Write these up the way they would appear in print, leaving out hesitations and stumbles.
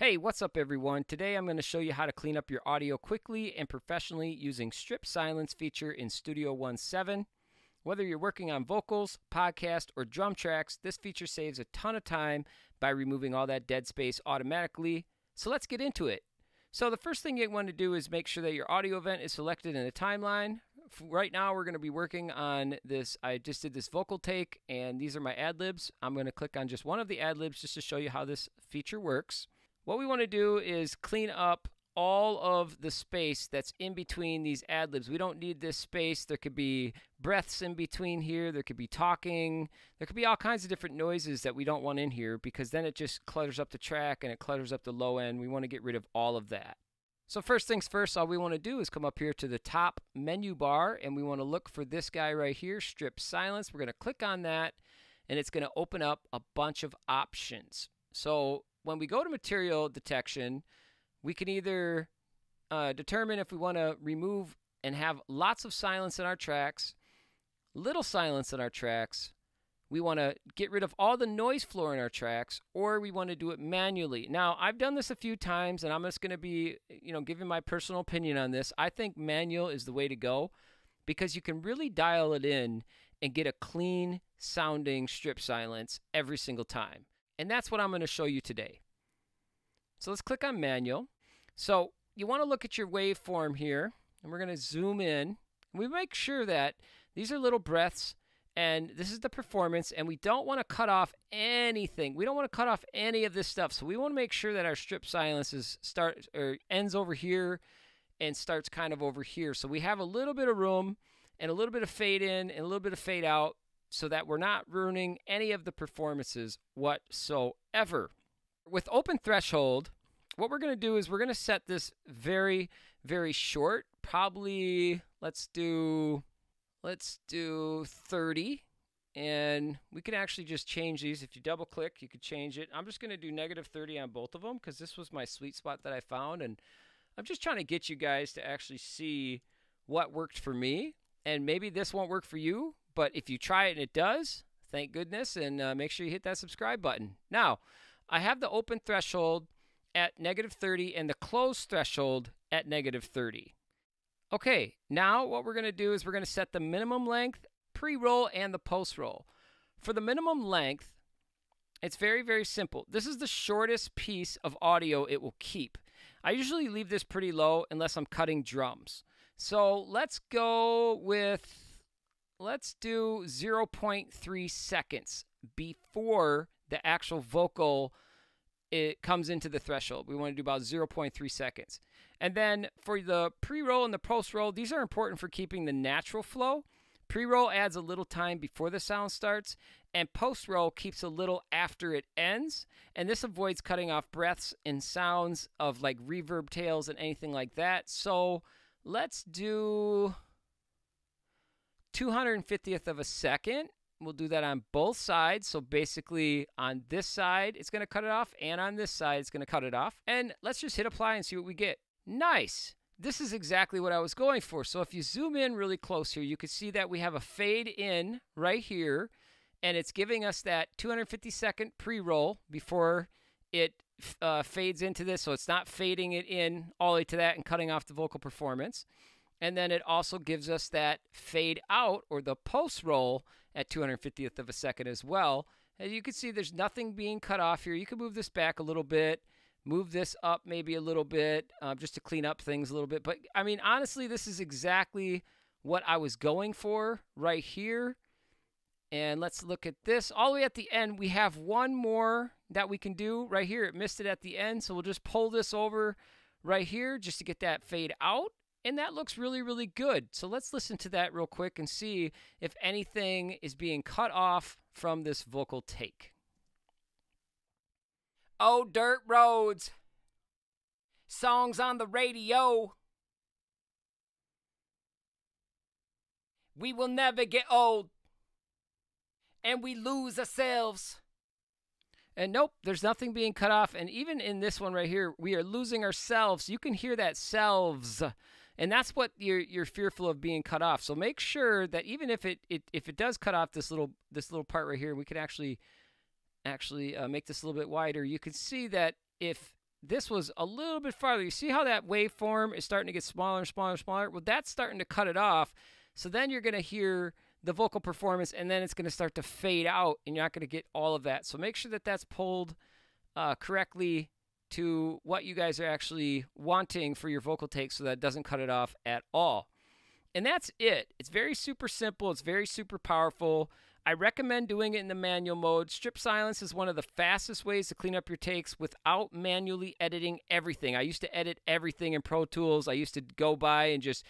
Hey, what's up everyone? Today I'm going to show you how to clean up your audio quickly and professionally using Strip Silence feature in Studio One 7. Whether you're working on vocals, podcast, or drum tracks, this feature saves a ton of time by removing all that dead space automatically. So let's get into it. So the first thing you want to do is make sure that your audio event is selected in the timeline. Right now we're going to be working on this. I just did this vocal take and these are my ad libs. I'm going to click on just one of the ad libs just to show you how this feature works. What we want to do is clean up all of the space that's in between these ad libs. We don't need this space. There could be breaths in between here. There could be talking. There could be all kinds of different noises that we don't want in here because then it just clutters up the track and it clutters up the low end. We want to get rid of all of that. So first things first, all we want to do is come up here to the top menu bar and we want to look for this guy right here, Strip Silence. We're going to click on that and it's going to open up a bunch of options. So when we go to material detection, we can either determine if we want to remove and have lots of silence in our tracks, little silence in our tracks. We want to get rid of all the noise floor in our tracks, or we want to do it manually. Now, I've done this a few times, and I'm just going to be, giving my personal opinion on this. I think manual is the way to go because you can really dial it in and get a clean sounding strip silence every single time. And that's what I'm going to show you today. So let's click on manual. So you want to look at your waveform here, and we're going to zoom in. We make sure that these are little breaths, and this is the performance, and we don't want to cut off anything. We don't want to cut off any of this stuff. So we want to make sure that our strip silence ends over here and starts kind of over here. So we have a little bit of room and a little bit of fade in and a little bit of fade out, so that we're not ruining any of the performances whatsoever. With open threshold, what we're going to do is we're going to set this very, very short. Probably let's do 30. And we can actually just change these. If you double click, you could change it. I'm just going to do -30 on both of them because this was my sweet spot that I found. And I'm just trying to get you guys to actually see what worked for me. And maybe this won't work for you, but if you try it and it does, thank goodness, and make sure you hit that subscribe button. Now, I have the open threshold at -30 and the closed threshold at -30. Okay, now what we're going to do is we're going to set the minimum length, pre-roll, and the post-roll. For the minimum length, it's very, very simple. This is the shortest piece of audio it will keep. I usually leave this pretty low unless I'm cutting drums. So let's go with... let's do 0.3 seconds before the actual vocal it comes into the threshold. We want to do about 0.3 seconds. And then for the pre-roll and the post-roll, these are important for keeping the natural flow. Pre-roll adds a little time before the sound starts, and post-roll keeps a little after it ends. And this avoids cutting off breaths and sounds of like reverb tails and anything like that. So let's do 250th of a second. We'll do that on both sides. So basically on this side, it's going to cut it off, and on this side, it's going to cut it off. And let's just hit apply and see what we get. Nice. This is exactly what I was going for. So if you zoom in really close here, you can see that we have a fade in right here, and it's giving us that 250-second pre-roll before it fades into this. So it's not fading it in all the way to that and cutting off the vocal performance. And then it also gives us that fade out or the post roll at 250th of a second as well. As you can see, there's nothing being cut off here. You can move this back a little bit, move this up maybe a little bit just to clean up things a little bit. But I mean, honestly, this is exactly what I was going for right here. And let's look at this. All the way at the end, we have one more that we can do right here. It missed it at the end. So we'll just pull this over right here just to get that fade out. And that looks really, really good. So let's listen to that real quick and see if anything is being cut off from this vocal take. Oh, dirt roads, songs on the radio. We will never get old, and we lose ourselves. And nope, there's nothing being cut off. And even in this one right here, we are losing ourselves. You can hear that selves. And that's what you're fearful of being cut off. So make sure that even if it does cut off this little part right here, we can actually make this a little bit wider. You can see that if this was a little bit farther. You see how that waveform is starting to get smaller and smaller and smaller? Well, that's starting to cut it off. So then you're going to hear the vocal performance, and then it's going to start to fade out, and you're not going to get all of that. So make sure that that's pulled correctly to what you guys are actually wanting for your vocal take, so that it doesn't cut it off at all. And that's it. It's very super simple. It's very super powerful. I recommend doing it in the manual mode. Strip Silence is one of the fastest ways to clean up your takes without manually editing everything. I used to edit everything in Pro Tools. I used to go by and just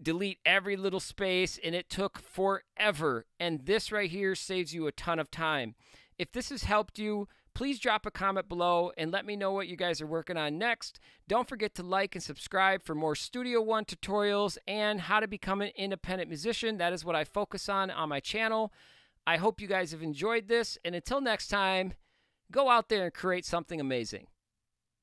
delete every little space, and it took forever. And this right here saves you a ton of time. If this has helped you, please drop a comment below and let me know what you guys are working on next. Don't forget to like and subscribe for more Studio One tutorials and how to become an independent musician. That is what I focus on my channel. I hope you guys have enjoyed this, and until next time, go out there and create something amazing.